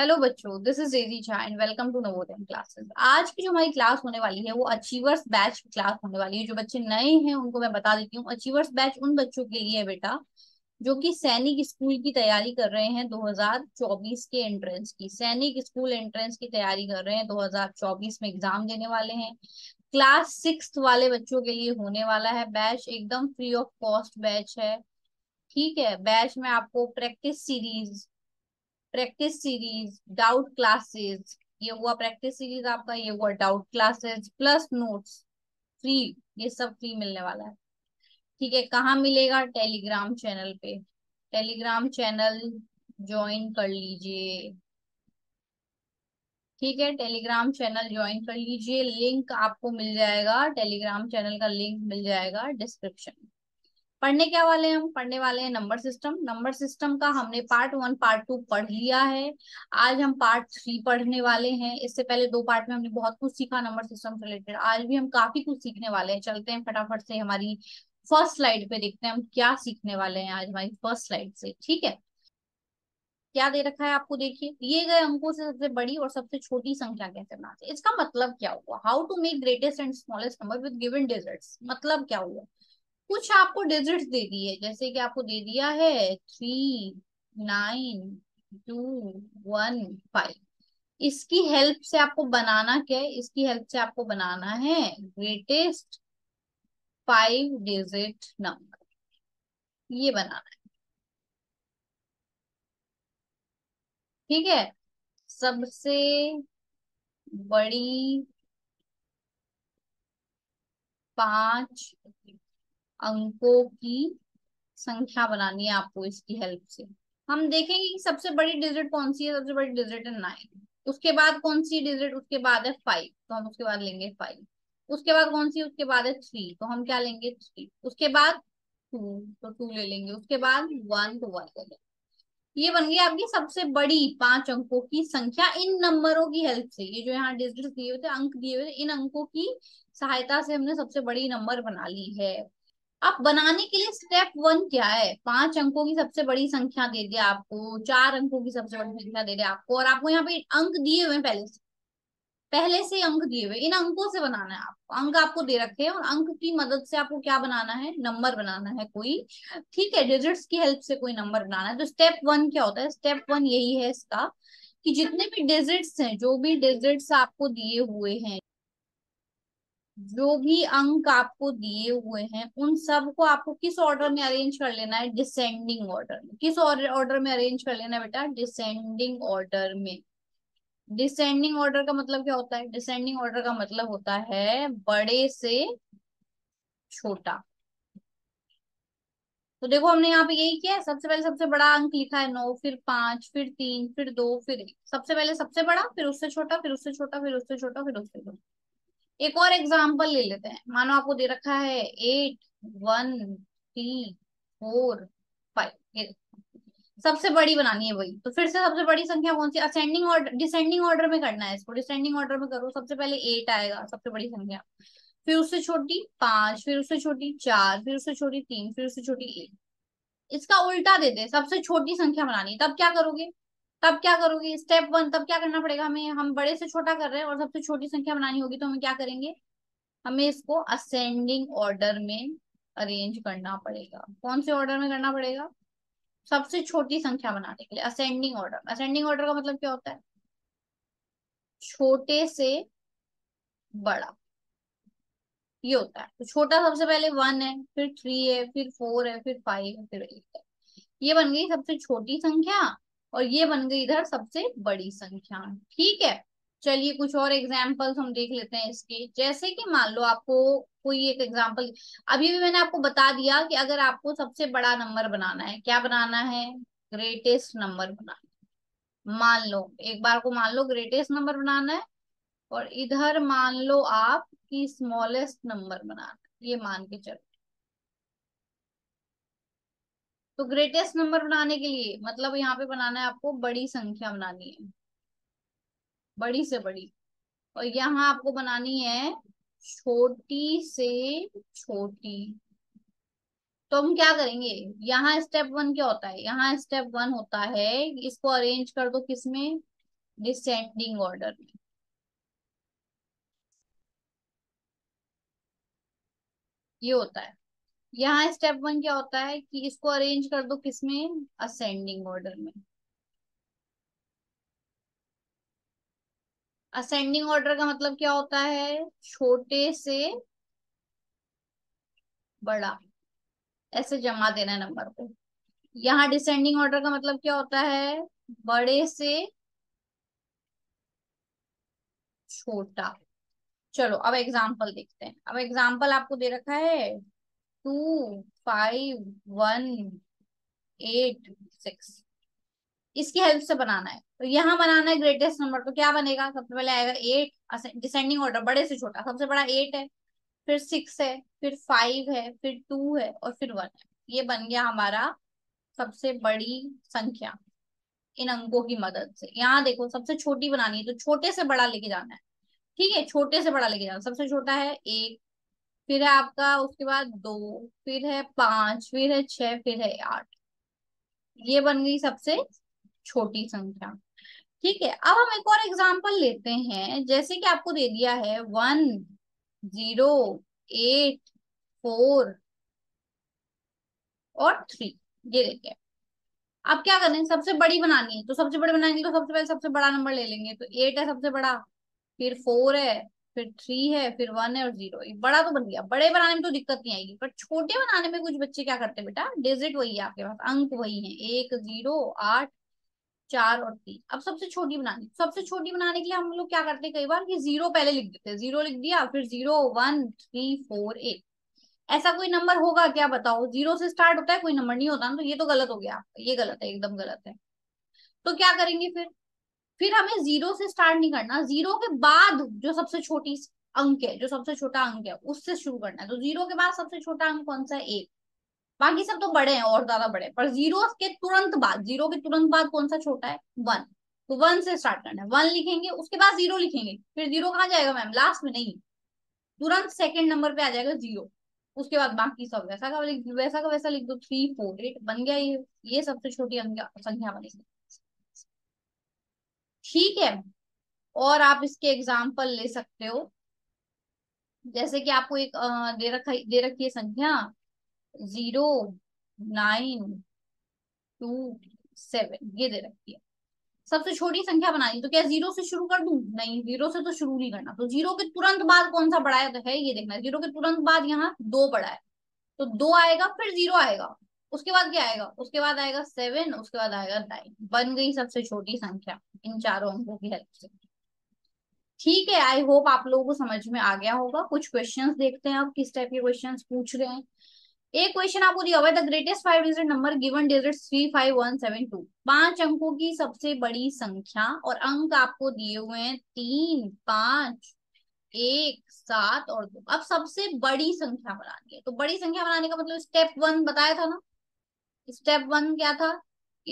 Hello बच्चों, this is Daisy Jha and welcome to Navodaya classes. आज की जो हमारी क्लास होने वाली है वो अचीवर्स बैच की क्लास होने वाली है। जो बच्चे नए हैं उनको मैं बता देती हूँ, अचीवर्स बैच उन बच्चों के लिए है बेटा जो कि सैनिक स्कूल की तैयारी कर रहे हैं 2024 के एंट्रेंस की। सैनिक स्कूल एंट्रेंस की तैयारी कर रहे हैं, 2024 में एग्जाम देने वाले हैं। क्लास 6 वाले बच्चों के लिए होने वाला है बैच, एकदम फ्री ऑफ कॉस्ट बैच है। ठीक है, बैच में आपको प्रैक्टिस सीरीज, डाउट क्लासेस, ये हुआ प्रैक्टिस सीरीज आपका, ये हुआ doubt classes plus notes free, ये सब फ्री मिलने वाला है। ठीक है, कहाँ मिलेगा? टेलीग्राम चैनल पे। टेलीग्राम चैनल ज्वाइन कर लीजिए। ठीक है, टेलीग्राम चैनल ज्वाइन कर लीजिए। लिंक आपको मिल जाएगा, टेलीग्राम चैनल का लिंक मिल जाएगा डिस्क्रिप्शन। पढ़ने क्या वाले हैं हम? पढ़ने वाले हैं नंबर सिस्टम। नंबर सिस्टम का हमने पार्ट 1 पार्ट 2 पढ़ लिया है। आज हम पार्ट 3 पढ़ने वाले हैं। इससे पहले 2 पार्ट में हमने बहुत कुछ सीखा नंबर सिस्टम से रिलेटेड। आज भी हम काफी कुछ सीखने वाले हैं। चलते हैं फटाफट से हमारी फर्स्ट स्लाइड पे, देखते हैं हम क्या सीखने वाले हैं आज हमारी फर्स्ट स्लाइड से। ठीक है, क्या दे रखा है आपको? देखिए, दिए गए अंकों से सबसे बड़ी और सबसे छोटी संख्या कैसे बनाते हैं। इसका मतलब क्या हुआ? How to make greatest and smallest number with given digits. मतलब क्या हुआ? कुछ आपको डिजिट्स दे दी है, जैसे कि आपको दे दिया है 3, 9, 2, 1, 5। इसकी हेल्प से आपको बनाना क्या है? इसकी हेल्प से आपको बनाना है ग्रेटेस्ट 5 डिजिट नंबर, ये बनाना है। ठीक है, सबसे बड़ी 5 अंकों की संख्या बनानी है आपको। इसकी हेल्प से हम देखेंगे कि सबसे बड़ी डिजिट कौन सी है। सबसे बड़ी डिजिट है 9। उसके बाद कौन सी डिजिट? उसके बाद है 5, तो हम उसके बाद लेंगे 5। उसके बाद कौन सी? उसके बाद है 3, तो हम क्या लेंगे? 3। उसके बाद 2, तो 2 ले लेंगे। उसके बाद 1, तो 1 ले लेंगे। ये बन गई आपकी सबसे बड़ी 5 अंकों की संख्या इन नंबरों की हेल्प से। ये जो यहाँ डिजिट दिए हुए थे, अंक दिए हुए थे, इन अंकों की सहायता से हमने सबसे बड़ी नंबर बना ली है। अब बनाने के लिए स्टेप 1 क्या है? 5 अंकों की सबसे बड़ी संख्या दे दिया आपको, 4 अंकों की सबसे बड़ी संख्या दे दिया आपको, और आपको यहाँ पे अंक दिए हुए हैं पहले से अंक दिए हुए, इन अंकों से बनाना है आपको। अंक आपको दे रखे हैं और अंक की मदद से आपको क्या बनाना है? नंबर बनाना है कोई। ठीक है, डिजिट्स की हेल्प से कोई नंबर बनाना है। तो स्टेप 1 क्या होता है? स्टेप 1 यही है इसका कि जितने भी डिजिट्स हैं, जो भी डिजिट्स आपको दिए हुए हैं, जो भी अंक आपको दिए हुए हैं, उन सब को आपको किस ऑर्डर में अरेंज कर लेना है? डिसेंडिंग ऑर्डर में। किस ऑर्डर में अरेंज कर लेना है बेटा? डिसेंडिंग ऑर्डर में। डिसेंडिंग ऑर्डर का मतलब क्या होता है? डिसेंडिंग ऑर्डर का मतलब होता है बड़े से छोटा। तो देखो, हमने यहाँ पे यही किया है। सबसे पहले सबसे बड़ा अंक लिखा है 9, फिर 5, फिर 3, फिर 2, फिर 1। सबसे पहले सबसे बड़ा, फिर उससे छोटा, फिर उससे छोटा, फिर उससे छोटा, फिर उससे छोटा। एक और एग्जाम्पल ले लेते हैं। मानो आपको दे रखा है 8, 1, 3, 4, 5। सबसे बड़ी बनानी है वही। तो फिर से सबसे बड़ी संख्या कौन सी? असेंडिंग ऑर्डर, डिसेंडिंग ऑर्डर में करना है इसको। डिसेंडिंग ऑर्डर में करो। सबसे पहले 8 आएगा, सबसे बड़ी संख्या, फिर उससे छोटी 5, फिर उससे छोटी 4, फिर उससे छोटी 3, फिर उससे छोटी 1। इसका उल्टा देते, सबसे छोटी संख्या बनानी। तब क्या करोगे? स्टेप 1 तब क्या करना पड़ेगा हमें? हम बड़े से छोटा कर रहे हैं और सबसे छोटी संख्या बनानी होगी, तो हमें क्या करेंगे? हमें इसको असेंडिंग ऑर्डर में अरेंज करना पड़ेगा। कौन से ऑर्डर में करना पड़ेगा? सबसे छोटी संख्या बनाने के लिए असेंडिंग ऑर्डर। असेंडिंग ऑर्डर का मतलब क्या होता है? छोटे से बड़ा, ये होता है। तो छोटा सबसे पहले 1 है, फिर 3 है, फिर 4 है, फिर 5 है, फिर 8 है। ये बन गई सबसे छोटी संख्या और ये बन गई इधर सबसे बड़ी संख्या। ठीक है, चलिए कुछ और एग्जाम्पल्स हम देख लेते हैं इसके। जैसे कि मान लो आपको कोई एक एग्जाम्पल, अभी भी मैंने आपको बता दिया कि अगर आपको सबसे बड़ा नंबर बनाना है, क्या बनाना है? ग्रेटेस्ट नंबर बनाना है। मान लो एक बार को, मान लो ग्रेटेस्ट नंबर बनाना है, और इधर मान लो आप कि स्मॉलेस्ट नंबर बनाना है, ये मान के चलो। तो ग्रेटेस्ट नंबर बनाने के लिए मतलब यहाँ पे बनाना है आपको, बड़ी संख्या बनानी है, बड़ी से बड़ी, और यहाँ आपको बनानी है छोटी से छोटी। तो हम क्या करेंगे? यहाँ स्टेप 1 क्या होता है? यहाँ स्टेप 1 होता है इसको अरेंज कर दो किसमें? डिसेंडिंग ऑर्डर में। ये होता है यहाँ स्टेप 1 क्या होता है कि इसको अरेंज कर दो किसमें, असेंडिंग ऑर्डर में। असेंडिंग ऑर्डर का मतलब क्या होता है, छोटे से बड़ा, ऐसे जमा देना है नंबर को। यहाँ डिसेंडिंग ऑर्डर का मतलब क्या होता है, बड़े से छोटा। चलो अब एग्जाम्पल देखते हैं। अब एग्जाम्पल आपको दे रखा है 2, 5, 1, 8, 6। इसकी हेल्प से बनाना है। तो यहाँ बनाना है ग्रेटेस्ट नंबर, तो क्या बनेगा, सबसे पहले आएगा 8, डिसेंडिंग ऑर्डर बड़े से छोटा, सबसे बड़ा 8 है, फिर 6 है, फिर 5 है, फिर 2 है और फिर 1 है। ये बन गया हमारा सबसे बड़ी संख्या इन अंकों की मदद से। यहाँ देखो सबसे छोटी बनानी है तो छोटे से बड़ा लेके जाना है, ठीक है, छोटे से बड़ा लेके जाना। सबसे छोटा है 1, फिर है आपका उसके बाद 2, फिर है 5, फिर है 6, फिर है 8। ये बन गई सबसे छोटी संख्या, ठीक है। अब हम एक और एग्जाम्पल लेते हैं, जैसे कि आपको दे दिया है 1, 0, 8, 4 और 3, ये लेते हैं। अब क्या करें, सबसे बड़ी बनानी है तो सबसे बड़ी बनाएंगे तो सबसे पहले सबसे बड़ा नंबर ले लेंगे। तो 8 है सबसे बड़ा, फिर 4 है, फिर 3 है, फिर 1 है और 0। बड़ा तो बन गया, बड़े बनाने में तो दिक्कत नहीं आएगी, पर छोटे बनाने में कुछ बच्चे क्या करते हैं बेटा, डिजिट वही है आपके पास, अंक वही है, 1, 0, 8, 4 और 3। अब सबसे छोटी बनानी, सबसे छोटी बनाने के लिए हम लोग क्या करते हैं कई बार कि 0 पहले लिख देते हैं, 0 लिख दिया, फिर 0, 1, 3, 4, 8। ऐसा कोई नंबर होगा क्या बताओ, 0 से स्टार्ट होता है कोई नंबर नहीं होता ना, तो ये तो गलत हो गया आपका, ये गलत है, एकदम गलत है। तो क्या करेंगे फिर हमें 0 से स्टार्ट नहीं करना, 0 के बाद जो सबसे छोटी अंक है, जो सबसे छोटा अंक है उससे शुरू करना है। तो 0 के बाद सबसे छोटा अंक कौन सा है, 1। बाकी सब तो बड़े हैं और ज्यादा बड़े, पर 0 के तुरंत बाद कौन सा छोटा है, 1। तो 1 से स्टार्ट करना है, 1 लिखेंगे, उसके बाद 0 लिखेंगे। फिर 0 कहाँ जाएगा मैम, लास्ट में नहीं, तुरंत सेकंड नंबर पे आ जाएगा 0, उसके बाद बाकी सब वैसा का वैसा लिख दो। 3, 4, 8 बन गया। ये सबसे छोटी संख्या बनेगी, ठीक है। और आप इसके एग्जाम्पल ले सकते हो, जैसे कि आपको एक दे रखी है संख्या 0, 9, 2, 7, ये दे रखी है। सबसे छोटी संख्या बनानी तो क्या 0 से शुरू कर दूं, नहीं, 0 से तो शुरू नहीं करना। तो 0 के तुरंत बाद कौन सा बड़ा है, तो है ये देखना है, 0 के तुरंत बाद यहाँ 2 बड़ा है तो 2 आएगा, फिर 0 आएगा, उसके बाद क्या आएगा, उसके बाद आएगा 7, उसके बाद आएगा 9। बन गई सबसे छोटी संख्या इन चारों अंकों की हेल्प से, ठीक है। आई होप आप लोगों को समझ में आ गया होगा। कुछ क्वेश्चन देखते हैं आप किस टाइप के क्वेश्चन पूछ रहे हैं। एक क्वेश्चन आपको दिया हुआ है, the greatest 5 digit number given digits 3, 5, 1, 7, 2। 5 अंकों की सबसे बड़ी संख्या और अंक आपको दिए हुए हैं 3, 5, 1, 7 और 2। अब सबसे बड़ी संख्या बनानी है, तो बड़ी संख्या बनाने का मतलब स्टेप 1 बताया था ना। स्टेप 1 क्या था,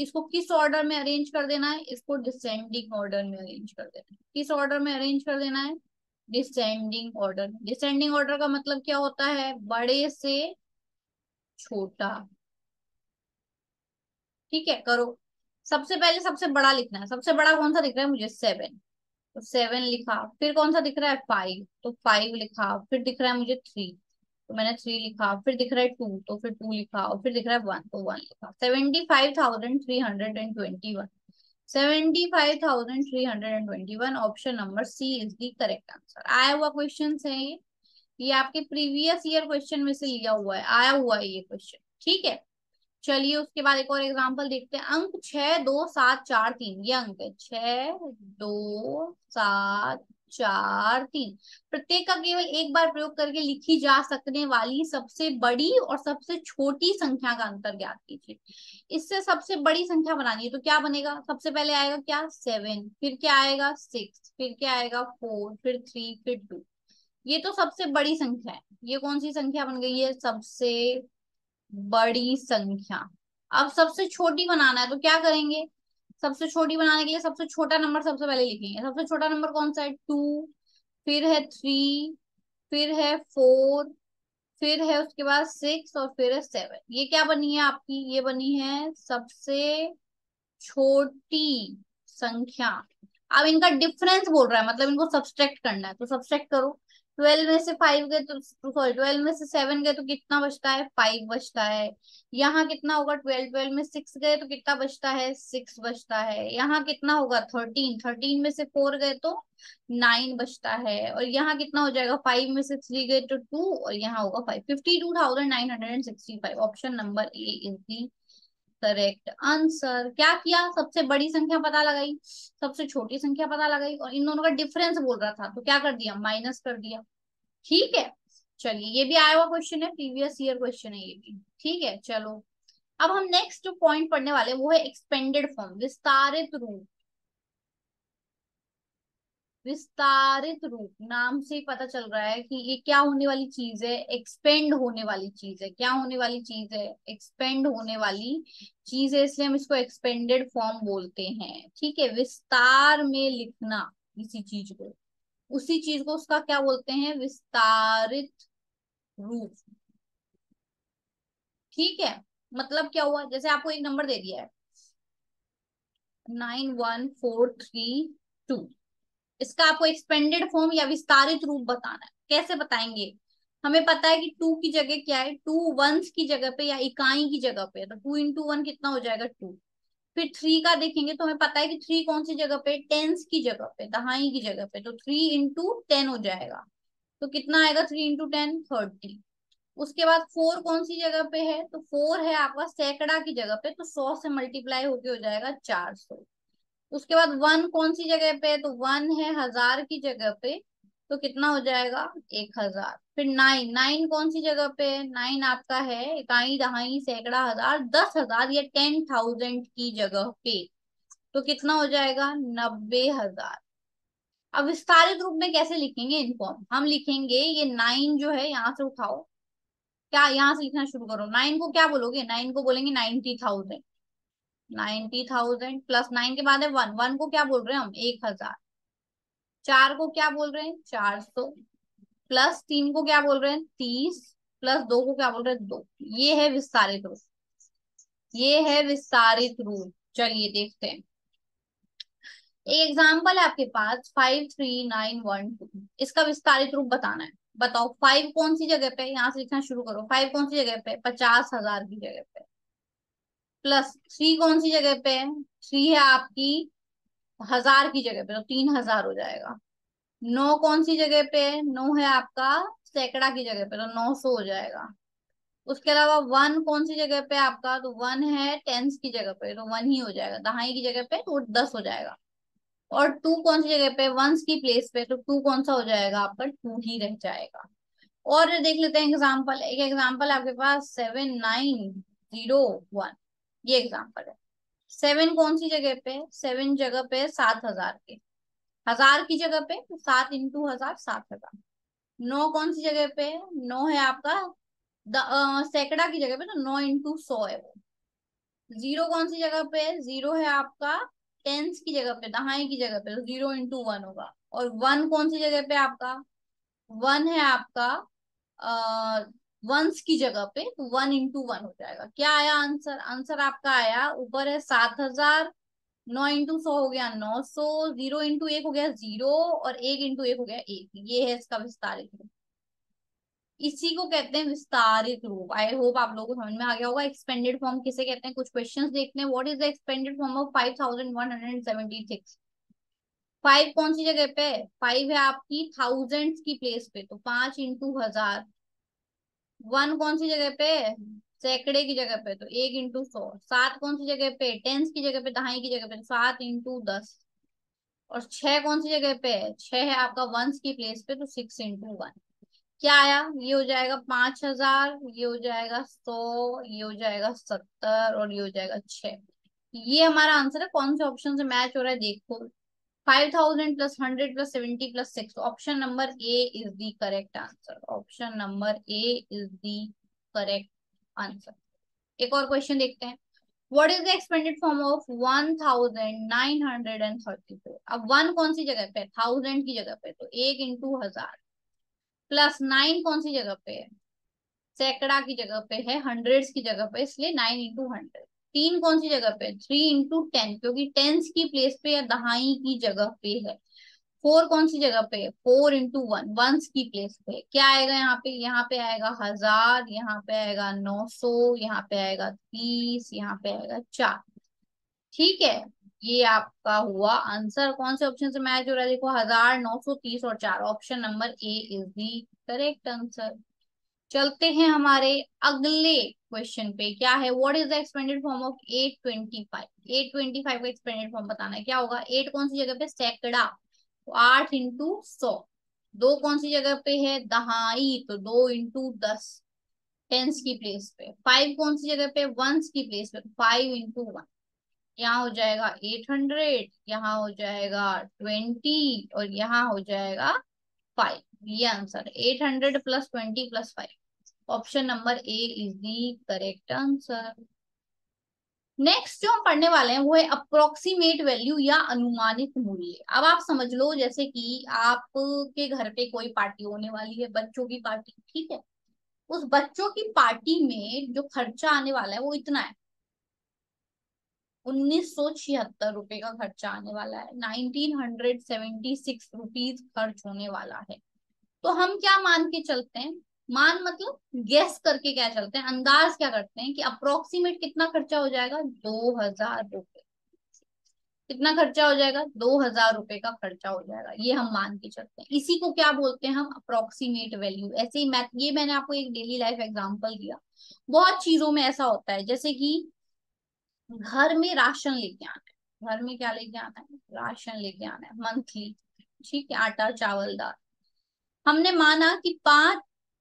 इसको किस ऑर्डर में अरेंज कर देना है, इसको डिसेंडिंग ऑर्डर में अरेंज कर देना है। किस ऑर्डर में अरेंज कर देना है, डिसेंडिंग ऑर्डर। डिसेंडिंग ऑर्डर का मतलब क्या होता है, बड़े से छोटा, ठीक है। करो, सबसे पहले सबसे बड़ा लिखना है, सबसे बड़ा कौन सा दिख रहा है मुझे, 7, तो 7 लिखा। फिर कौन सा दिख रहा है, 5, तो 5 लिखा। फिर दिख रहा है मुझे 3, तो मैंने 3 लिखा। फिर दिख रहा है 2, तो फिर 2 लिखा। और फिर दिख रहा है 1, तो 1 लिखा। 75,321, 75,321, option number C is the correct answer. आया हुआ क्वेश्चन है ये आपके प्रीवियस ईयर क्वेश्चन में से लिया हुआ है, आया हुआ है ये क्वेश्चन, ठीक है। चलिए उसके बाद एक और एग्जांपल देखते हैं। अंक 6, 2, 7, 4, 3, ये अंक है 6, 2, 7, 4, 3। प्रत्येक का केवल एक बार प्रयोग करके लिखी जा सकने वाली सबसे बड़ी और सबसे छोटी संख्या का अंतर ज्ञात कीजिए। इससे सबसे बड़ी संख्या बनानी है तो क्या बनेगा, सबसे पहले आएगा क्या, 7, फिर क्या आएगा, 6, फिर क्या आएगा, 4, फिर 3, फिर 2। ये तो सबसे बड़ी संख्या है। ये कौन सी संख्या बन गई है, सबसे बड़ी संख्या। अब सबसे छोटी बनाना है तो क्या करेंगे, सबसे छोटी बनाने के लिए सबसे छोटा नंबर सबसे पहले लिखेंगे। सबसे छोटा नंबर कौन सा है, 2, फिर है 3, फिर है 4, फिर है उसके बाद 6 और फिर है 7। ये क्या बनी है आपकी, ये बनी है सबसे छोटी संख्या। अब इनका डिफरेंस बोल रहा है, मतलब इनको सब्सट्रैक्ट करना है, तो सब्सट्रैक्ट करो। 12 में से 7 गए तो कितना बचता है, 5 बचता है। यहाँ कितना होगा, 12 में 6 गए तो कितना बचता है, 6 बचता है। यहाँ कितना होगा, 13 में से 4 गए तो 9 बचता है। और यहाँ कितना हो जाएगा, 5 में से 3 गए तो 2, और यहाँ होगा 5। 52,965 option number A is the correct answer. क्या किया, सबसे बड़ी संख्या पता लगाई, सबसे छोटी संख्या पता लगाई, और इन दोनों का डिफरेंस बोल रहा था तो क्या कर दिया, माइनस कर दिया। ठीक है, चलिए ये भी आया हुआ क्वेश्चन है, प्रीवियस ईयर क्वेश्चन है ये भी। ठीक है, चलो अब हम नेक्स्ट जो पॉइंट पढ़ने वाले वो है एक्सपेंडेड फॉर्म, विस्तारित रूप। विस्तारित रूप नाम से पता चल रहा है कि ये क्या होने वाली चीज है, एक्सपेंड होने वाली चीज है। क्या होने वाली चीज है, एक्सपेंड होने वाली चीज है, इसलिए हम इसको एक्सपेंडेड फॉर्म बोलते हैं। ठीक है, विस्तार में लिखना किसी चीज को, उसी चीज को उसका क्या बोलते हैं, विस्तारित रूप। ठीक है, मतलब क्या हुआ, जैसे आपको एक नंबर दे दिया है 91432, इसका आपको एक्सपेंडेड फॉर्म या विस्तारित रूप बताना है। कैसे बताएंगे, हमें पता है कि 2 की जगह क्या है, 2 1s की जगह पे या इकाई की जगह पे, तो 2 × 1 कितना हो जाएगा, 2। फिर 3 का देखेंगे तो हमें पता है कि 3 कौन सी जगह पे, 10s की जगह पे, दहाई की जगह पे, तो 3 × 10 हो जाएगा, तो कितना आएगा 3 × 10, 30। उसके बाद 4 कौन सी जगह पे है, तो 4 है आपका सैकड़ा की जगह पे, तो 100 से मल्टीप्लाई होके हो जाएगा 400। उसके बाद 1 कौन सी जगह पे है, तो 1 है हजार की जगह पे, तो कितना हो जाएगा 1000। फिर 9 कौन सी जगह पे है, 9 आपका है इकाई दहाई सैकड़ा हजार 10,000 या 10,000 की जगह पे, तो कितना हो जाएगा 90,000। अब विस्तारित रूप में कैसे लिखेंगे इनको, हम लिखेंगे ये 9 जो है यहाँ से उठाओ, क्या यहाँ से लिखना शुरू करो, 9 को क्या बोलोगे, 9 को बोलेंगे 90,000। 90,000 प्लस 9 के बाद है 1 को क्या बोल रहे हैं हम, 1000। 4 को क्या बोल रहे हैं, 400 प्लस 3 को क्या बोल रहे हैं, 30 प्लस 2 को क्या बोल रहे हैं, 2। ये है विस्तारित रूप, ये है विस्तारित रूप। चलिए देखते हैं, एक एग्जाम्पल है आपके पास 53912, इसका विस्तारित रूप बताना है। बताओ 5 कौन सी जगह पे, यहाँ से लिखना शुरू करो, 5 कौन सी जगह पे, 50,000 की जगह पे, प्लस 3 कौन सी जगह पे है, 3 है आपकी हजार की जगह पे, तो 3000 हो जाएगा। 9 कौन सी जगह पे है, 9 है आपका सैकड़ा की जगह पे, तो 900 हो जाएगा। उसके अलावा 1 कौन सी जगह पे आपका, तो 1 है 10s की जगह पे, तो 1 ही हो जाएगा। दहाई की जगह पे तो 10 हो जाएगा। और 2 कौन सी जगह पे, 1s की प्लेस पे, तो 2 कौन सा हो जाएगा आपका, 2 ही रह जाएगा। और देख लेते हैं एग्जाम्पल, एक एग्जाम्पल आपके पास 7901, ये एग्जाम्पल है। 7 कौन सी जगह पे, 7 जगह पे 7,000 के, हजार की जगह पे 7 × 1000, 7,000। 9 कौन सी जगह पे, 9 है आपका सैकड़ा की जगह पे, तो 9 × 100 है वो। 0 कौन सी जगह पे, 0 है आपका 10s की जगह पे, दहाई की जगह पे, तो 0 × 1 होगा। और 1 कौन सी जगह पे आपका, 1 है आपका 1s की जगह पे, तो 1 × 1 हो जाएगा। क्या आया आंसर, आंसर आपका आया ऊपर है 7,000, 9 × 100 हो गया 900, 0 × 1 हो गया 0, और 1 × 1 हो गया 1। ये है इसका विस्तारित रूप, इसी को कहते हैं विस्तारित रूप। आई होप आप लोगों को समझ में आ गया होगा एक्सपेंडेड फॉर्म किसे कहते हैं। कुछ क्वेश्चंस देखते हैं, what is the expanded form of 5176। 5 कौन सी जगह पे, 5 है आपकी 1000s की प्लेस पे, तो 5 × 1000। 1 कौन सी जगह पे, सैकड़े की जगह पे, तो 1 × 100। 7 कौन सी जगह पे, 10s की जगह पे, दहाई की जगह पे, तो 7 × 10। और 6 कौन सी जगह पे, 6 है आपका 1s की प्लेस पे, तो 6 × 1। क्या आया, ये हो जाएगा 5000, ये हो जाएगा 100, ये हो जाएगा 70, और ये हो जाएगा 6। ये हमारा आंसर है। कौन से ऑप्शन से मैच हो रहा है देखो, 5000 + 100 + 70 + 6, option number A is the correct answer. Option number A is the correct answer. एक और क्वेश्चन देखते हैं, what is the expanded form of 1934। अब 1 कौन सी जगह पे, 1000 की जगह पे, तो 1 × 1000। प्लस 9 कौन सी जगह पे है, सैकड़ा की जगह पे है, 100s की जगह पे, इसलिए 9 × 100। तीन कौन सी जगह पे, 3 × 10 क्योंकि टेंस की प्लेस पे या दहाई की जगह पे है। 4 कौन सी जगह पे, 4 × 1 वंस की प्लेस पे। क्या आएगा यहाँ पे आएगा 1000, यहाँ पे आएगा 900, यहाँ पे आएगा 30, यहाँ पे आएगा 4। ठीक है, ये आपका हुआ आंसर। कौन से ऑप्शन से मैच हो रहा है देखो, 1000, 930 और 4। Option number A is the correct answer. चलते हैं हमारे अगले क्वेश्चन पे। क्या है, what is the expanded form of 825? 825 का एक्सपेंडेड फॉर्म बताना है। क्या होगा, 8 कौन सी जगह पे, सैकड़ा, 8 × 100। 2 कौन सी जगह पे है, दहाई, तो 2 × 10 टेंस की प्लेस पे। 5 कौन सी जगह पे, वंस की प्लेस पे, 5 × 1। यहाँ हो जाएगा 800, यहाँ हो जाएगा 20 और यहाँ हो जाएगा 5। ये answer 800 + 20 + 5। Option number A is the correct answer. Next जो हम पढ़ने वाले हैं वो है अप्रोक्सीमेट वैल्यू या अनुमानित मूल्य। अब आप समझ लो जैसे कि आपके घर पे कोई पार्टी होने वाली है, बच्चों की पार्टी। ठीक है, उस बच्चों की पार्टी में जो खर्चा आने वाला है वो इतना है, 1976 रुपए का खर्चा आने वाला है, 1976 रुपीज खर्च होने वाला है। तो हम क्या मान के चलते हैं, मान मतलब गेस करके क्या चलते हैं, अंदाज क्या करते हैं कि अप्रोक्सीमेट कितना खर्चा हो जाएगा, 2000 रुपए। कितना खर्चा हो जाएगा, 2000 रुपए का खर्चा हो जाएगा, ये हम मान के चलते हैं। इसी को क्या बोलते हैं हम, अप्रोक्सीमेट वैल्यू। ऐसे ही मैथ, ये मैंने आपको एक डेली लाइफ एग्जाम्पल दिया। बहुत चीजों में ऐसा होता है, जैसे कि घर में राशन लेके आना है, घर में क्या लेके आना है, राशन लेके आना है मंथली। ठीक है, आटा चावल दाल। हमने माना कि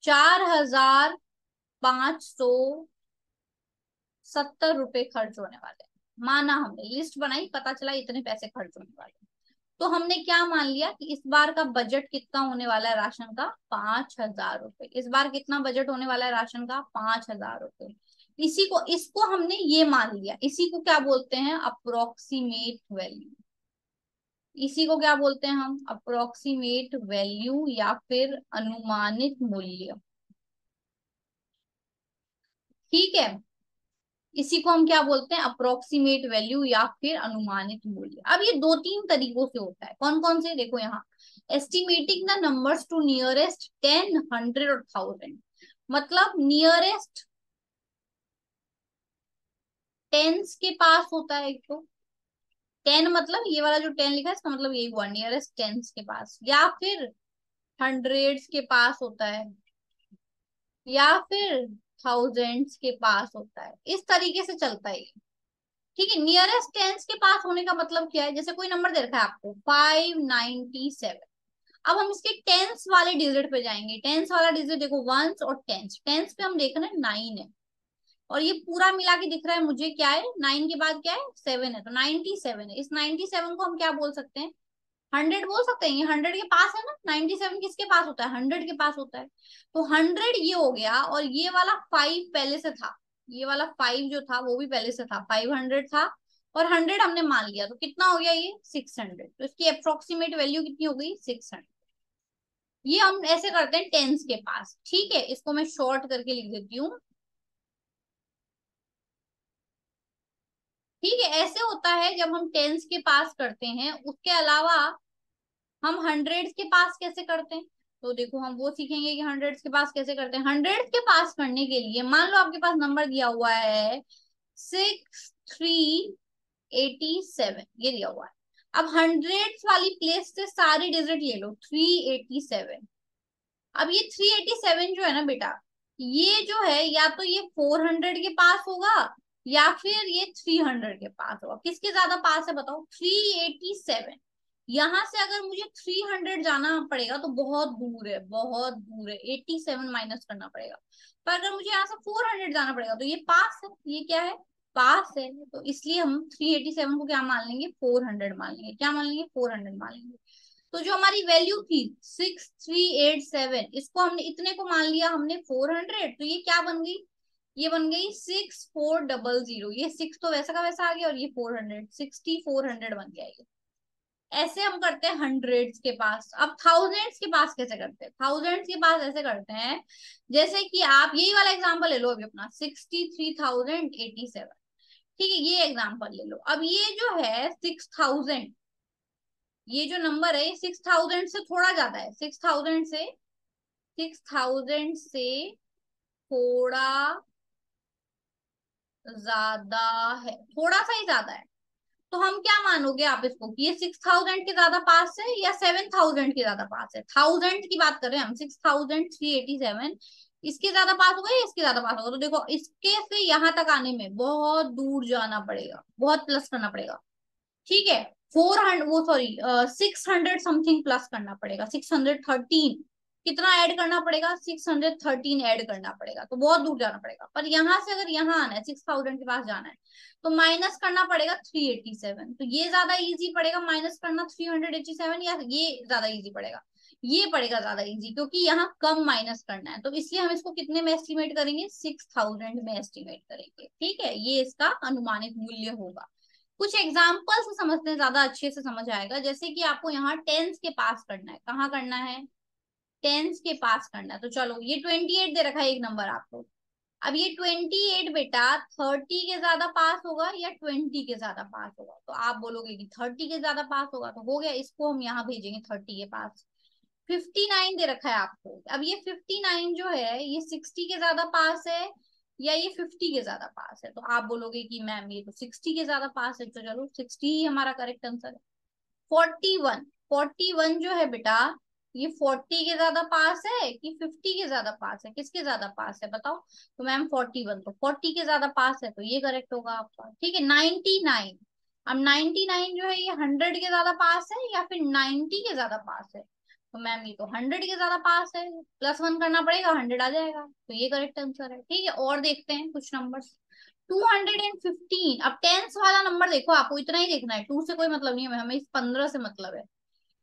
4570 रुपए खर्च होने वाले हैं। माना, हमने लिस्ट बनाई, पता चला इतने पैसे खर्च होने वाले हैं। तो हमने क्या मान लिया कि इस बार का बजट कितना होने वाला है राशन का, 5000 रुपए। इस बार कितना बजट होने वाला है राशन का, 5000 रुपए। इसको हमने ये मान लिया। इसी को क्या बोलते हैं, अप्रोक्सीमेट वैल्यू। इसी को क्या बोलते हैं हम, अप्रोक्सीमेट वैल्यू या फिर अनुमानित मूल्य। ठीक है, इसी को हम क्या बोलते हैं, अप्रोक्सीमेट वैल्यू या फिर अनुमानित मूल्य। अब ये 2-3 तरीकों से होता है। कौन कौन से, देखो यहाँ, estimating the numbers to nearest 10, 100 और 1000। मतलब नियरेस्ट टेंस के पास होता है। एक तो 10 मतलब ये वाला जो 10 लिखा है इसका मतलब यही हुआ, नियरेस्ट टेंस के पास, या फिर 100s के पास होता है, या फिर 1000s के पास होता है। इस तरीके से चलता है ये। ठीक है, नियरेस्ट टेंस के पास होने का मतलब क्या है, जैसे कोई नंबर दे रखा है आपको 597। अब हम इसके टेंस वाले डिजिट पे जाएंगे। टेंस वाला डिजिट देखो, वंस और टेंस। टेंस पे हम देख रहे हैं 9 है और ये पूरा मिला के दिख रहा है मुझे क्या है, 9 के बाद क्या है, 7 है, तो 97 है। इस 97 को हम क्या बोल सकते हैं, 100 बोल सकते हैं। ये 100 के पास है ना, 97 किसके पास होता है, 100 के पास होता है। तो 100 ये हो गया और ये वाला 5 पहले से था, ये वाला 5 जो था वो भी पहले से था, 500 था और 100 हमने मान लिया, तो कितना हो गया ये 600। तो इसकी अप्रोक्सीमेट वैल्यू कितनी हो गई, 600। ये हम ऐसे करते हैं टेंस के पास। ठीक है, इसको मैं शॉर्ट करके लिख देती हूँ। ठीक है, ऐसे होता है जब हम टेंस के पास करते हैं। उसके अलावा हम 100s के पास कैसे करते हैं, तो देखो हम वो सीखेंगे कि 100s के पास कैसे करते हैं। 100s के पास करने के लिए मान लो आपके पास नंबर दिया हुआ है 6387, ये दिया हुआ है। अब 100s वाली प्लेस से सारे डिजिट ले लो, 387। अब ये 387 जो है ना बेटा, ये जो है या तो ये 400 के पास होगा या फिर ये 300 के पास होगा। किसके ज्यादा पास है बताओ, 387। यहाँ से अगर मुझे 300 जाना पड़ेगा तो बहुत दूर है, बहुत दूर है, 87 माइनस करना पड़ेगा। पर अगर मुझे यहाँ से 400 जाना पड़ेगा तो ये पास है, ये क्या है, पास है। तो इसलिए हम 387 को क्या मान लेंगे, 400 मान लेंगे। क्या मान लेंगे, 400 मान लेंगे। तो जो हमारी वैल्यू थी 6387, इसको हमने, इतने को मान लिया हमने 400, तो ये क्या बन गई, ये बन गई 6400। ये 6 तो वैसा का वैसा आ गया और ये 400, 6400 बन गया ये। ऐसे हम करते हैं 100s के पास। अब 1000s के पास कैसे करते हैं, 1000s के पास ऐसे करते हैं जैसे कि आप यही वाला एग्जांपल ले लो अभी अपना, 63087। ठीक है, ये एग्जाम्पल ले लो। अब ये जो है 6000, ये जो नंबर है 6000 से थोड़ा ज्यादा है, 6000 से थोड़ा ज्यादा है, थोड़ा सा ही ज्यादा है। तो हम क्या मानोगे आप इसको कि ये 6000 के ज्यादा पास है या 7000 के ज्यादा पास है? 1000 की बात कर रहे हैं हम, 6387 इसके ज्यादा पास होगा या इसके ज्यादा पास होगा? तो देखो इसके से यहाँ तक आने में बहुत दूर जाना पड़ेगा, बहुत प्लस करना पड़ेगा। ठीक है, 600 समथिंग प्लस करना पड़ेगा, 613 कितना ऐड करना पड़ेगा, 613 ऐड करना पड़ेगा। तो बहुत दूर जाना पड़ेगा। पर यहाँ से अगर यहाँ आना है, 6000 के पास जाना है, तो माइनस करना पड़ेगा 387। तो ये ज्यादा इजी पड़ेगा माइनस करना 387, या ये ज्यादा इजी पड़ेगा, ये पड़ेगा ज्यादा इजी, क्योंकि यहाँ कम माइनस करना है। तो इसलिए हम इसको कितने में एस्टिमेट करेंगे, 6000 में एस्टिमेट करेंगे। ठीक है, ये इसका अनुमानित मूल्य होगा। कुछ एग्जाम्पल से समझते हैं, ज्यादा अच्छे से समझ आएगा। जैसे कि आपको यहाँ 10s के पास करना है, कहाँ करना है, 10s के पास करना है। तो चलो ये 28 दे रखा है एक नंबर आपको। अब ये 28 बेटा 30 के ज्यादा पास होगा या 20 के ज्यादा पास होगा? तो आप बोलोगे कि 30 के ज्यादा पास होगा, तो हो गया, इसको हम यहाँ भेजेंगे 30 के पास। 59 दे रखा है आपको। अब ये 59 जो है ये 60 के ज्यादा पास है या ये 50 के ज्यादा पास है? तो आप बोलोगे कि मैम ये तो 60 के ज्यादा पास है, तो चलो 60 ही हमारा करेक्ट आंसर है। 41 जो है बेटा ये 40 के ज्यादा पास है कि 50 के ज्यादा पास है, किसके ज्यादा पास है बताओ? तो मैम 41 तो 40 के ज्यादा पास है, तो ये करेक्ट होगा आपका। ठीक है, 99। अब 99 जो है ये 100 के ज्यादा पास है या फिर 90 के ज्यादा पास है? तो मैम ये तो 100 के ज्यादा पास है, +1 करना पड़ेगा, 100 आ जाएगा, तो ये करेक्ट आंसर है। ठीक है, और देखते हैं कुछ नंबर्स। 215। अब 10s वाला नंबर देखो, आपको इतना ही देखना है, 2 से कोई मतलब नहीं है हमें, इस 15 से मतलब है।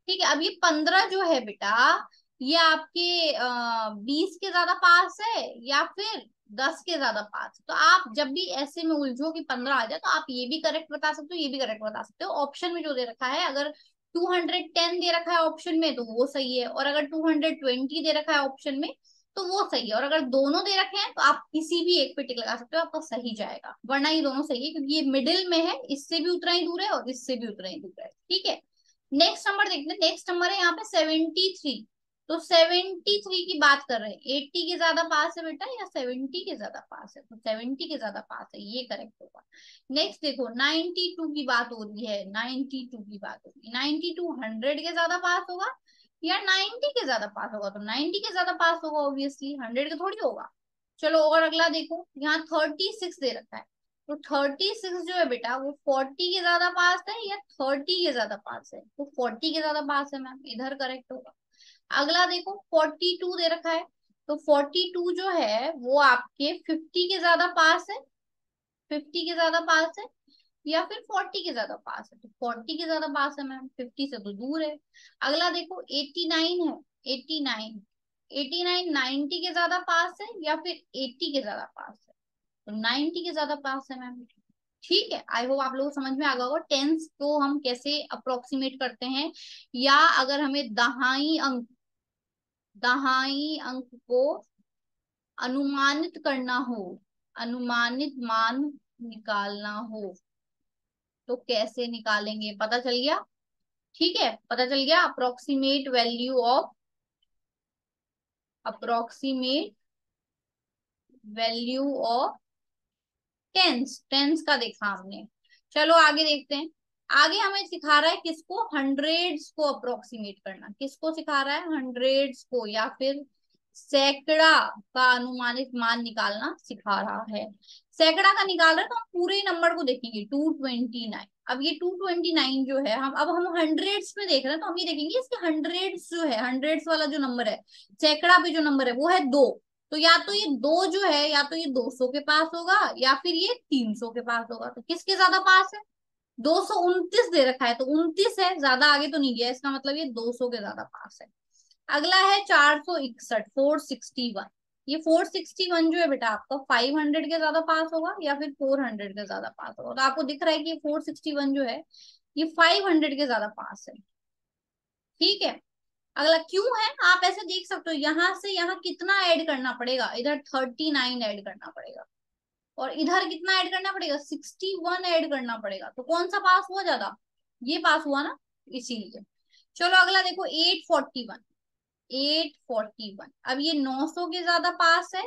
ठीक है, अब ये 15 जो है बेटा ये आपके 20 के ज्यादा पास है या फिर 10 के ज्यादा पास? तो आप जब भी ऐसे में उलझो कि 15 आ जाए, तो आप ये भी करेक्ट बता सकते हो, ये भी करेक्ट बता सकते हो। ऑप्शन में जो दे रखा है, अगर 210 दे रखा है ऑप्शन में तो वो सही है, और अगर 220 दे रखा है ऑप्शन में तो वो सही है, और अगर दोनों दे रखे हैं तो आप किसी भी एक पे टिक लगा सकते हो, आपका सही जाएगा, वरना ये दोनों सही है क्योंकि ये मिडिल में है, इससे भी उतना ही दूर है और इससे भी उतना ही दूर है। ठीक है, नेक्स्ट नंबर देखते हैं। नेक्स्ट नंबर है यहाँ पे 73। तो 73 की बात कर रहे हैं, 80 के ज्यादा पास है बेटा या 70 के ज्यादा पास है? तो 70 के ज्यादा पास है, ये करेक्ट होगा। नेक्स्ट देखो 92 की बात हो रही है, 92 की बात हो रही है। 92 100 के ज्यादा पास होगा या 90 के ज्यादा पास होगा? तो 90 के ज्यादा पास होगा ऑब्वियसली, 100 के थोड़ी होगा। चलो और अगला देखो, यहाँ 36 दे रखा है। तो 36 जो है बेटा वो 40 के ज्यादा पास है या 30 के ज्यादा पास है? तो 40 के ज्यादा पास है मैम, इधर करेक्ट होगा। अगला देखो 42 दे रखा है। तो 42 जो है वो आपके 50 के ज्यादा पास है, 50 के ज्यादा पास है या फिर 40 के ज्यादा पास है? तो 40 के ज्यादा पास है मैम, 50 से तो दूर है। अगला देखो 89 है, 89 90 के ज्यादा पास है या फिर 80 के ज्यादा पास है? तो 90 के ज्यादा पास है मैम। ठीक है, आई होप आप लोगों को समझ में आ गया होगा टेंस को हम कैसे अप्रोक्सीमेट करते हैं, या अगर हमें दहाई अंक को अनुमानित करना हो, अनुमानित मान निकालना हो, तो कैसे निकालेंगे? पता चल गया? ठीक है, पता चल गया अप्रोक्सीमेट वैल्यू ऑफ टेंस का देखा हमने। चलो आगे देखते हैं। आगे हमें सिखा रहा है किसको, 100s को अप्रोक्सीमेट करना। किसको सिखा रहा है, 100s को या फिर सैकड़ा का अनुमानित मान निकालना सिखा रहा है। सैकड़ा का निकाल रहे हैं तो हम पूरे नंबर को देखेंगे, 229। अब ये 229 जो है, हम 100s में देख रहे हैं तो हम ये देखेंगे इसके 100s जो है, 100s वाला जो नंबर है सैकड़ा पे जो नंबर है वो है 2। तो या तो ये 2 जो है या तो ये 200 के पास होगा या फिर ये 300 के पास होगा। तो किसके ज्यादा पास है? 229 दे रखा है तो 29 है, ज्यादा आगे तो नहीं गया, इसका मतलब ये 200 के ज्यादा पास है। अगला है 461, 461। ये 461 जो है बेटा आपका 500 के ज्यादा पास होगा या फिर 400 के ज्यादा पास होगा? तो आपको दिख रहा है कि ये 461 जो है ये 500 के ज्यादा पास है। ठीक है, अगला क्यों है आप ऐसे देख सकते हो, यहाँ से यहाँ कितना ऐड करना पड़ेगा, इधर 39 ऐड करना पड़ेगा। और इधर कितना ऐड करना पड़ेगा, 61 ऐड करना पड़ेगा। तो कौन सा पास हुआ ज्यादा, ये पास हुआ ना, इसीलिए। चलो अगला देखो 841। अब ये 900 के ज्यादा पास है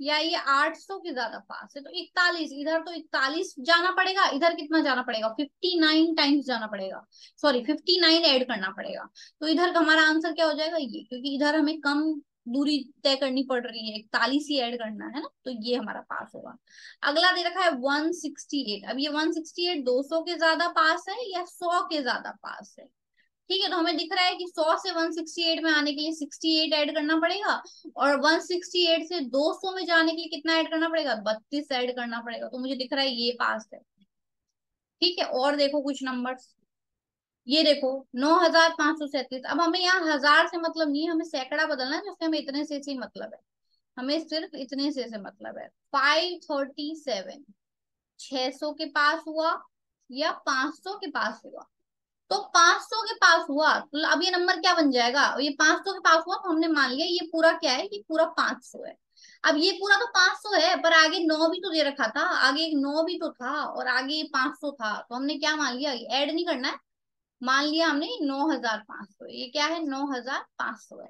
या ये 800 के ज्यादा पास है, तो 41, इधर तो 41 जाना पड़ेगा, इधर कितना जाना पड़ेगा, 59 टाइम्स जाना पड़ेगा, सॉरी 59 ऐड करना पड़ेगा। तो इधर हमारा आंसर क्या हो जाएगा ये, क्योंकि इधर हमें कम दूरी तय करनी पड़ रही है, 41 ही ऐड करना है ना, तो ये हमारा पास होगा। अगला दे रखा है 168। अब ये 168 200 के ज्यादा पास है या 100 के ज्यादा पास है, ठीक है। तो हमें दिख रहा है कि 100 से 168 में आने के लिए 68 ऐड करना पड़ेगा, और 168 से 200 में जाने के लिए कितना ऐड करना पड़ेगा, 32 ऐड करना पड़ेगा। तो मुझे दिख रहा है ये पास है, ठीक है। और देखो कुछ नंबर्स, ये देखो 9537। अब हमें यहाँ 1000 से मतलब नहीं है, हमें सैकड़ा बदलना है, जिससे हमें इतने से मतलब है, हमें सिर्फ इतने से मतलब है। 537 600 के पास हुआ या 500 के पास हुआ, तो 500 के पास हुआ। तो अब ये नंबर क्या बन जाएगा, ये 500 के पास हुआ, तो हमने मान लिया ये पूरा क्या है, ये पूरा 500 है। अब ये पूरा तो 500 है, पर आगे 9 भी तो दे रखा था, आगे एक 9 भी तो था, और आगे 500 था। तो हमने क्या मान लिया, ऐड नहीं करना है, मान लिया हमने 9500। ये क्या है, 9500 है।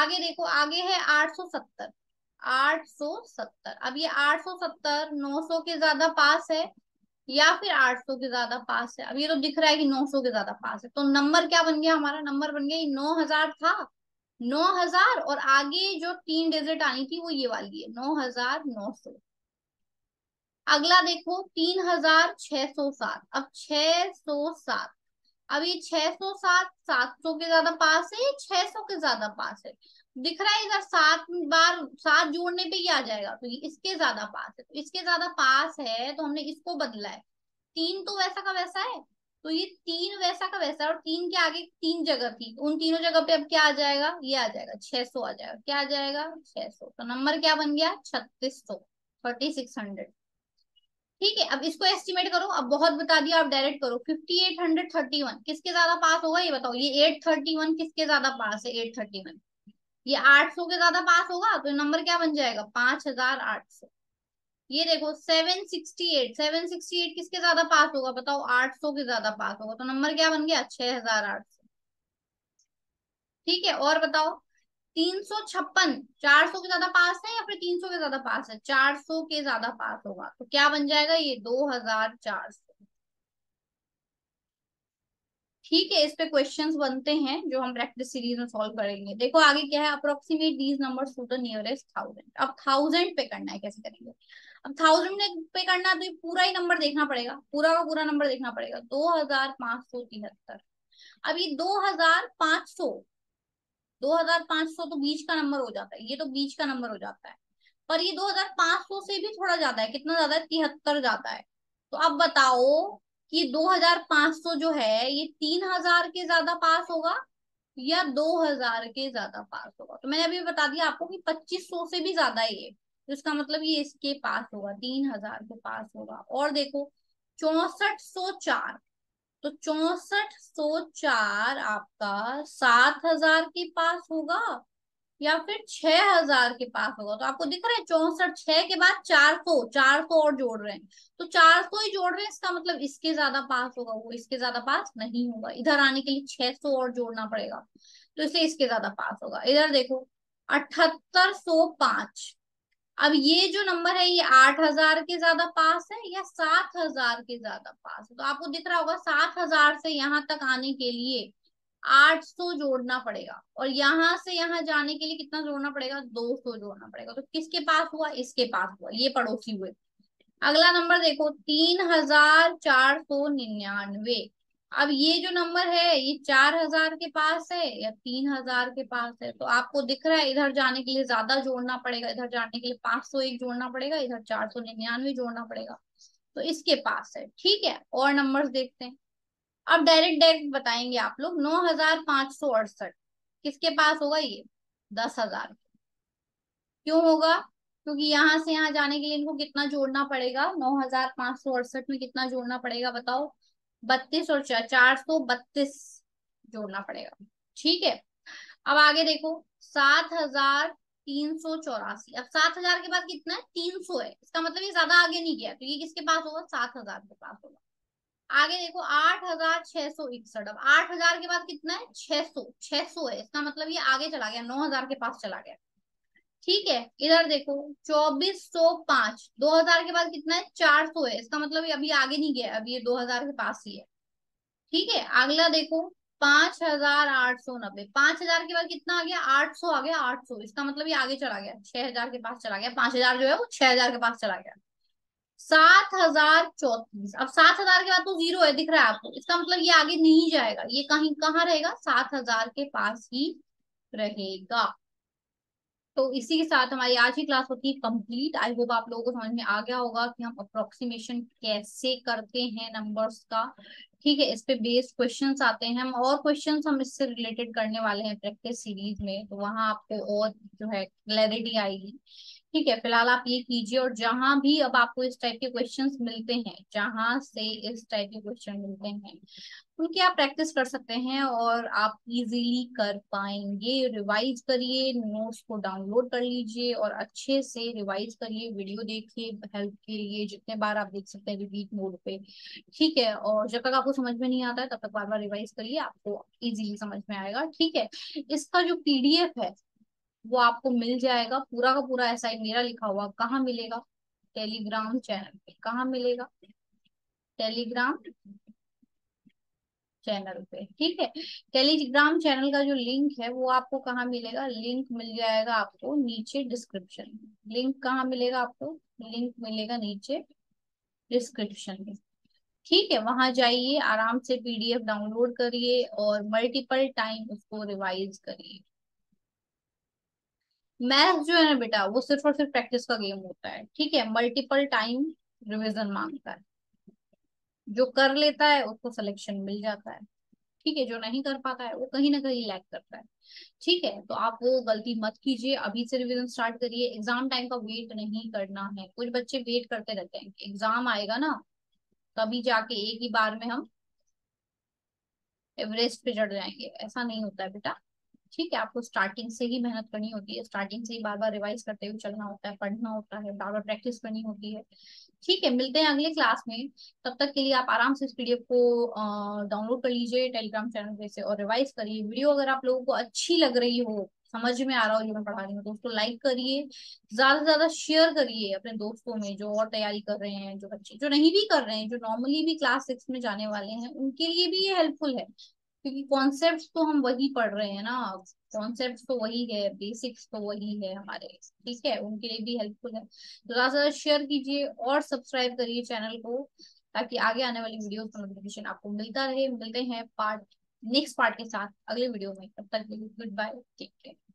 आगे देखो, आगे है 870। 870, अब ये 870 900 के ज्यादा पास है या फिर 800 के ज्यादा पास है। अब ये तो दिख रहा है कि 900 के ज्यादा पास है। तो नंबर क्या बन गया हमारा, नंबर बन गया 9000 था, 9000, और आगे जो 3 डिजिट आनी थी वो ये वाली है, 9900। अगला देखो 3607। अब 607, अब ये 607 700 के ज्यादा पास है, 600 के ज्यादा पास है। दिख रहा है इधर 7 बार 7 जोड़ने पे ही आ जाएगा, तो ये इसके ज्यादा पास है, तो इसके ज्यादा पास है, तो हमने इसको बदला है। 3 तो वैसा का वैसा है, तो ये 3 वैसा का वैसा है, और 3 के आगे 3 जगह थी, उन तीनों जगह पे अब क्या आ जाएगा, ये आ जाएगा 600 आ जाएगा, क्या आ जाएगा 600। तो नंबर क्या बन गया, 3600, 3600, ठीक है। अब इसको एस्टिमेट करो, अब बहुत बता दिया, आप डायरेक्ट करो। 5831 किसके ज्यादा पास होगा ये बताओ, ये 831 किसके ज्यादा पास है, 831, ये 800 के ज्यादा पास होगा, तो नंबर क्या बन जाएगा, 5800। ये देखो 768 किसके ज्यादा पास होगा बताओ, 800 के ज्यादा पास होगा, तो नंबर क्या बन गया, 6800, ठीक है। और बताओ 356 400 के ज्यादा पास है या फिर 300 के ज्यादा पास है, 400 के ज्यादा पास होगा, तो क्या बन जाएगा ये 2400, ठीक है। इस पे क्वेश्चंस बनते हैं जो हम प्रैक्टिस सीरीज में सॉल्व करेंगे। देखो आगे क्या है, approximate these numbers to the nearest 1000। अब 1000 पे करना है, कैसे करेंगे, अब 1000 पे करना है तो ये पूरा ही नंबर देखना पड़ेगा, पूरा का पूरा नंबर देखना पड़ेगा। 2573, अब ये 2500 तो बीच का नंबर हो जाता है, ये तो बीच का नंबर हो जाता है, पर ये 2500 से भी थोड़ा ज्यादा है, कितना ज्यादा है, 73 ज्यादा है। तो अब बताओ कि 2500 जो है ये 3000 के ज्यादा पास होगा या 2000 के ज्यादा पास होगा। तो मैंने अभी बता दिया आपको कि 2500 से भी ज्यादा है ये, तो इसका मतलब ये इसके पास होगा, 3000 के पास होगा। और देखो 6404, तो 6404 आपका 7000 के पास होगा या फिर 6000 के पास होगा। तो आपको दिख रहा है 64 6 के बाद 400 और जोड़ रहे हैं, तो 400 ही जोड़ रहे हैं, इसका मतलब इसके ज्यादा पास होगा, वो इसके ज्यादा पास नहीं होगा। इधर आने के लिए 600 और जोड़ना पड़ेगा, तो इसलिए इसके ज्यादा पास होगा। इधर देखो 7805, अब ये जो नंबर है ये 8000 के ज्यादा पास है या 7000 के ज्यादा पास है। तो आपको दिख रहा होगा 7000 से यहाँ तक आने के लिए 800 जोड़ना पड़ेगा, और यहाँ से यहाँ जाने के लिए कितना जोड़ना पड़ेगा, 200 जोड़ना पड़ेगा। तो किसके पास हुआ, इसके पास हुआ, ये पड़ोसी हुए। अगला नंबर देखो 3499, अब ये जो नंबर है ये 4000 के पास है या 3000 के पास है। तो आपको दिख रहा है इधर जाने के लिए ज्यादा जोड़ना पड़ेगा, इधर जाने के लिए 501 जोड़ना पड़ेगा, इधर 499 जोड़ना पड़ेगा, तो इसके पास है, ठीक है। और नंबर्स देखते हैं, अब डायरेक्ट बताएंगे आप लोग। 9568 किसके पास होगा, ये 10000। क्यों होगा, क्योंकि यहाँ से यहाँ जाने के लिए इनको कितना जोड़ना पड़ेगा, 9568 में कितना जोड़ना पड़ेगा बताओ, 32 और 432 जोड़ना पड़ेगा, ठीक है। अब आगे देखो 7000 384। अब 7,000 के बाद कितना है? 300 है। इसका मतलब ये ज्यादा आगे नहीं गया, तो ये किसके पास होगा? 7,000 के पास होगा। आगे देखो 8,661। अब 8,000 के बाद कितना है? 600 है। इसका मतलब ये आगे चला गया, 9,000 के पास चला गया। ठीक है, इधर देखो 2,405। 2,000 के बाद कितना है? 400 है। इसका मतलब ये अभी आगे नहीं गया, अभी ये 2,000 के पास ही है। ठीक है, अगला देखो 5,890। 5,000 के बाद कितना आ गया? 800 आ गया, 800। इसका मतलब ये आगे चला गया, 6,000 के पास चला गया। 5,000 जो है वो 6,000 के पास चला गया। 7,034। अब 7,000 के बाद तो 0 है, दिख रहा है आपको। इसका मतलब ये आगे नहीं जाएगा, ये कहीं कहाँ रहेगा? 7,000 के पास ही रहेगा। तो इसी के साथ हमारी आज की क्लास होती है कंप्लीट। आई होप आप लोगों को समझ में आ गया होगा कि हम अप्रोक्सीमेशन कैसे करते हैं नंबर्स का। ठीक है, इस पे बेस्ड क्वेश्चंस आते हैं, हम और क्वेश्चंस हम इससे रिलेटेड करने वाले हैं प्रैक्टिस सीरीज में, तो वहां आपको और जो है क्लैरिटी आएगी। ठीक है, फिलहाल आप ये कीजिए, और जहां भी अब आपको इस टाइप के क्वेश्चंस मिलते हैं, जहां से इस टाइप के क्वेश्चन मिलते हैं, उनकी आप प्रैक्टिस कर सकते हैं और आप इजीली कर पाएंगे। रिवाइज करिए, नोट्स को डाउनलोड कर लीजिए और अच्छे से रिवाइज करिए, वीडियो देखिए हेल्प के लिए, जितने बार आप देख सकते हैं रिपीट मोड पे। ठीक है, और जब तक आपको समझ में नहीं आता है तब तक बार बार रिवाइज करिए, आपको इजीली समझ में आएगा। ठीक है, इसका जो PDF है वो आपको मिल जाएगा पूरा का पूरा, ऐसा ही मेरा लिखा हुआ। कहाँ मिलेगा? टेलीग्राम चैनल पे। कहाँ मिलेगा? टेलीग्राम चैनल पे। ठीक है, टेलीग्राम चैनल का जो लिंक है वो आपको कहाँ मिलेगा? लिंक मिल जाएगा आपको नीचे डिस्क्रिप्शन। लिंक कहाँ मिलेगा आपको? लिंक मिलेगा नीचे डिस्क्रिप्शन में। ठीक है, वहां जाइए, आराम से PDF डाउनलोड करिए और मल्टीपल टाइम उसको रिवाइज करिए। मैथ जो है ना बेटा, वो सिर्फ और सिर्फ प्रैक्टिस का गेम होता है। ठीक है, मल्टीपल टाइम रिवीजन मांगता है। जो कर लेता है उसको सिलेक्शन मिल जाता है। ठीक है, जो नहीं कर पाता है वो कहीं ना कहीं लैग करता है। ठीक है, तो आप वो गलती मत कीजिए, अभी से रिवीजन स्टार्ट करिए। एग्जाम टाइम का वेट नहीं करना है। कुछ बच्चे वेट करते रहते हैं, एग्जाम आएगा ना तभी जाके एक ही बार में हम एवरेस्ट पे चढ़ जाएंगे, ऐसा नहीं होता है बेटा। ठीक है, आपको स्टार्टिंग से ही मेहनत करनी होती है, स्टार्टिंग से ही बार बार रिवाइज करते हुए चलना होता है, पढ़ना होता है, बार बार प्रैक्टिस करनी होती है। ठीक है, मिलते हैं अगले क्लास में। तब तक के लिए आप आराम से इस PDF को डाउनलोड कर लीजिए टेलीग्राम चैनल पे से और रिवाइज करिए। वीडियो अगर आप लोगों को अच्छी लग रही हो, समझ में आ रहा हो जो मैं पढ़ा रही हूँ, तो उसको लाइक करिए, ज्यादा से ज्यादा शेयर करिए अपने दोस्तों में जो और तैयारी कर रहे हैं, जो बच्चे जो नहीं भी कर रहे हैं, जो नॉर्मली भी क्लास 6 में जाने वाले हैं, उनके लिए भी ये हेल्पफुल है। क्योंकि कॉन्सेप्ट्स तो हम वही पढ़ रहे हैं ना, कॉन्सेप्ट्स तो वही है, बेसिक्स तो वही है हमारे। ठीक है, उनके लिए भी हेल्पफुल है। थोड़ा सा शेयर कीजिए और सब्सक्राइब करिए चैनल को, ताकि आगे आने वाली वीडियोस का नोटिफिकेशन आपको मिलता रहे। मिलते हैं नेक्स्ट पार्ट के साथ अगले वीडियो में। तब तक के लिए गुड बाय, टेक केयर।